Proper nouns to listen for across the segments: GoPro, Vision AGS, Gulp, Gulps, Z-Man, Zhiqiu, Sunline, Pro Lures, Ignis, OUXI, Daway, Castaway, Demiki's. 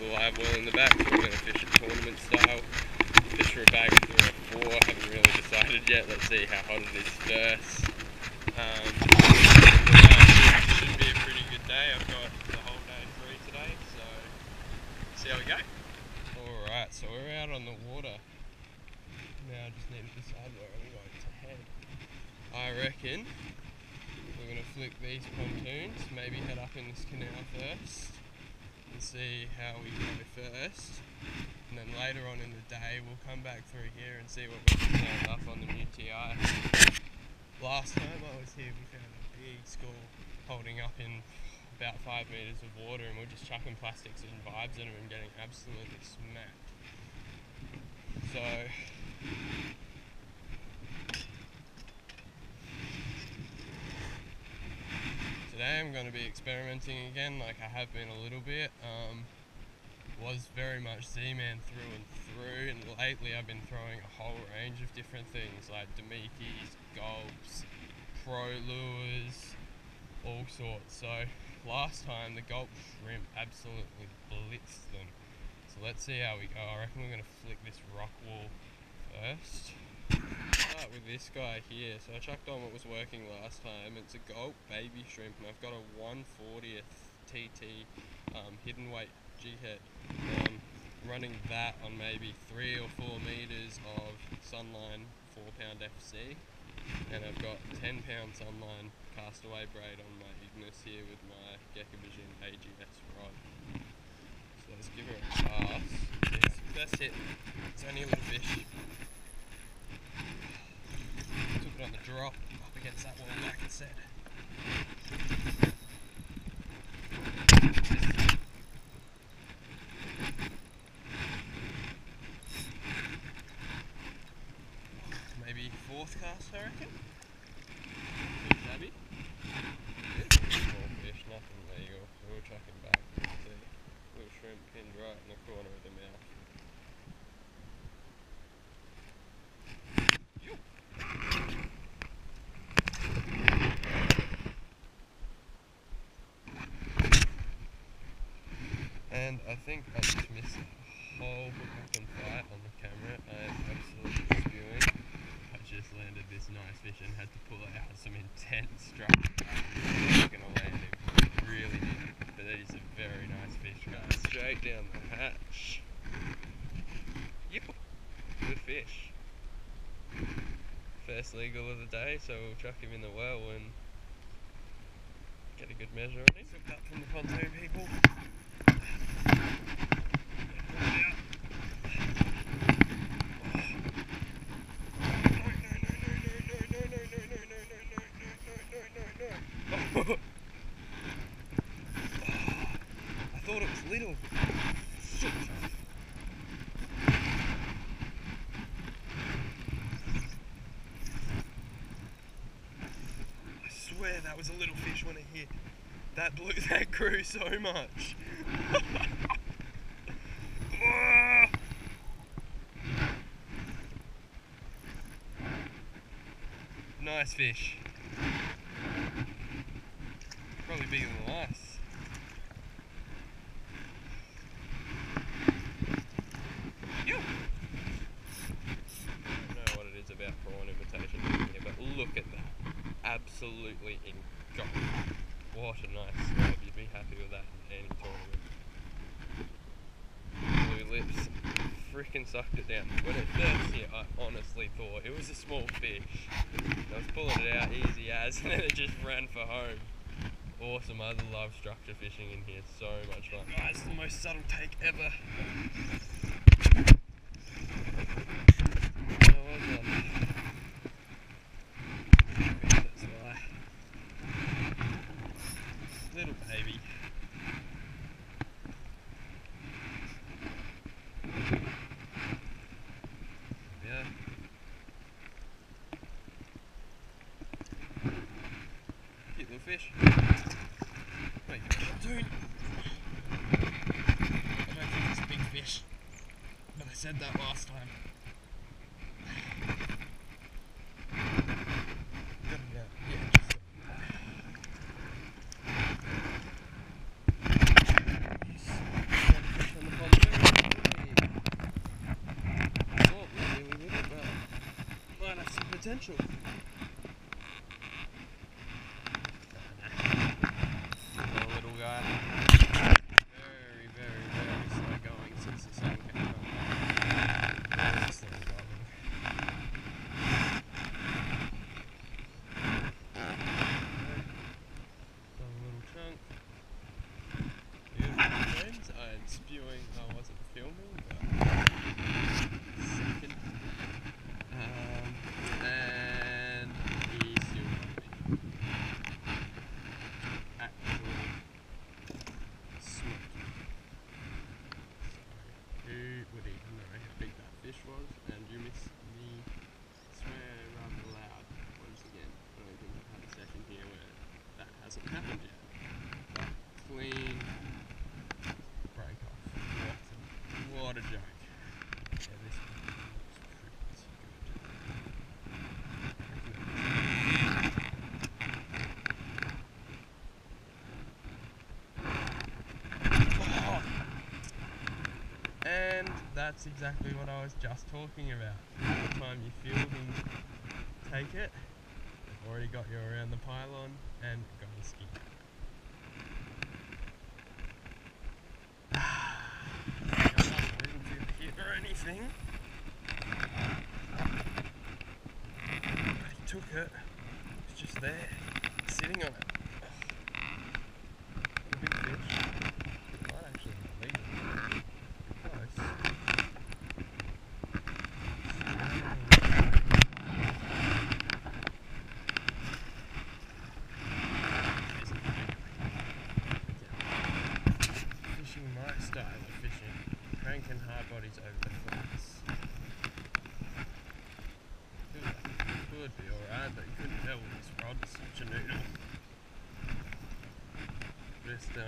we'll have one in the back. We're going to fish it tournament style. Fish for a bag of 3 or 4. Haven't really decided yet. Let's see how hot it is first. It should be a pretty good day. I've got the whole day free today, so see how we go. Alright, so we're out on the water. Now I just need to decide where I'm going to head. I reckon we're going to flick these pontoons, maybe head up in this canal first and see how we go first, and then later on in the day we'll come back through here and see what we found up on the new TI. Last time I was here we found a big school holding up in about 5 meters of water, and we're just chucking plastics and vibes in them and getting absolutely smacked. So today I'm going to be experimenting again, like I have been a little bit. Was very much Z-Man through and through, and lately I've been throwing a whole range of different things like Demiki's, Gulps, Pro Lures, all sorts. So last time the Gulp shrimp absolutely blitzed them. So let's see how we go. I reckon we're going to flick this rock wall first. Start with this guy here. So I chucked on what was working last time. It's a Gulp baby shrimp, and I've got a 1/40th TT hidden weight G head. Running that on maybe 3 or 4 meters of Sunline 4 pound FC, and I've got 10 pound Sunline Castaway braid on my Ignis here with my Vision AGS rod. So let's give her a pass. It's the best hit. It's only a little fish. Took it on the drop up against that wall, like I said. Maybe fourth cast, I reckon. Shabby. Small fish, nothing legal. We're all chucking back. See, little shrimp pinned right in the corner of the mouth. And I think I just missed a whole hook and bite on the camera. I am absolutely spewing. I just landed this nice fish and had to pull it out. Some intense strike. I'm not gonna land it. Really didn't. But these are very nice fish, guys. Straight down the hatch. Yep. Good fish. First legal of the day, so we'll chuck him in the well and get a good measure on him. Hooked up from the pontoon, people. I thought it was little. Shit. I swear that was a little fish when it hit. That blew that crew so much. Nice fish. Probably bigger than us. Look at that, absolutely engulfed. What a nice snob, you'd be happy with that in any tournament. Blue lips freaking sucked it down. When it first hit, I honestly thought it was a small fish. I was pulling it out easy as, and then it just ran for home. Awesome, I love structure fishing in here, so much fun. Guys, it's the most subtle take ever. Little baby. Yeah. Cute little fish. Wait, dude. I don't think it's a big fish, but I said that last time. potential. That's exactly what I was just talking about. By the time you feel him take it, they've already got you around the pylon and gone skiing. I don't have to move here or anything. He took it, it's just there, sitting on it.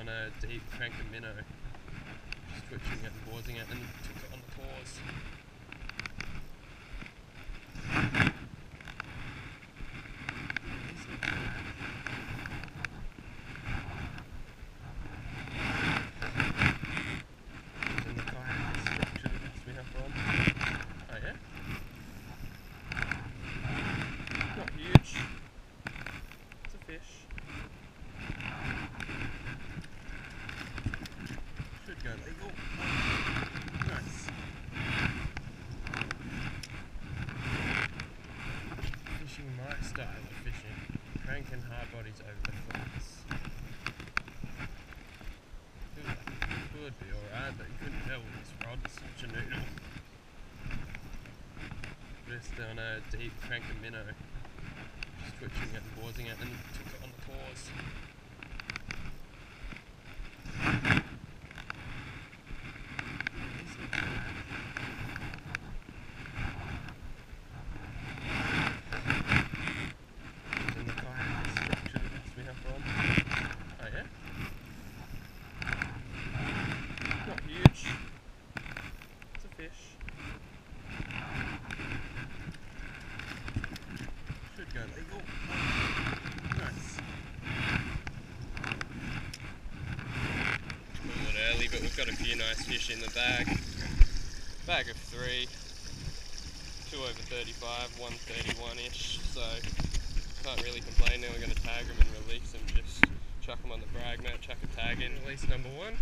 On a deep crank and minnow, just twitching it and pausing it, and took it on the paws. On a deep crank and minnow, just twitching it and pausing it, and took it on the paws. Got a few nice fish in the bag. Bag of three, two over 35, 131-ish. So can't really complain. Now we're going to tag them and release them. Just chuck them on the brag mat, chuck a tag in. Release number one.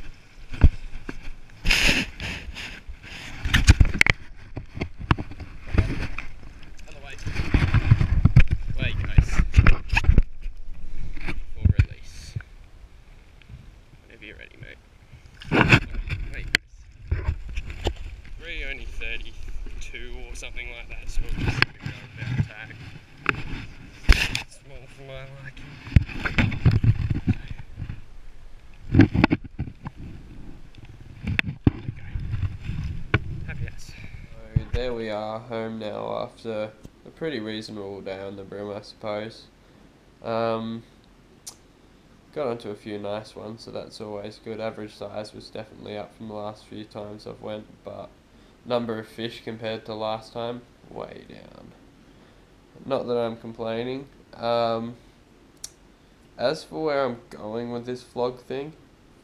Something like that, so we'll just pick up that tag. Small fly like it. Okay. Happy house. So there we are, home now after a pretty reasonable day on the brim, I suppose. Got onto a few nice ones, so that's always good. Average size was definitely up from the last few times I've went, but number of fish compared to last time, way down. Not that I'm complaining. As for where I'm going with this vlog thing,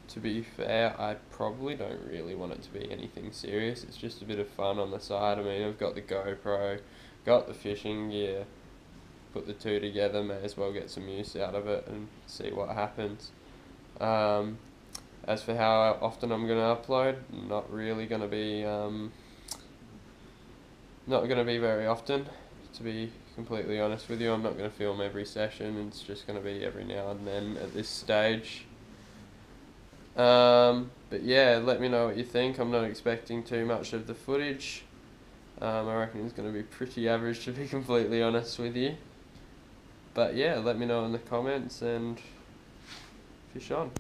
to be fair, I probably don't really want it to be anything serious. It's just a bit of fun on the side. I mean, I've got the GoPro, got the fishing gear, put the two together, may as well get some use out of it and see what happens. As for how often I'm going to upload, not really going to be very often, to be completely honest with you. I'm not going to film every session, it's just going to be every now and then at this stage. But yeah, let me know what you think. I'm not expecting too much of the footage. I reckon it's going to be pretty average, to be completely honest with you. But yeah, let me know in the comments and fish on.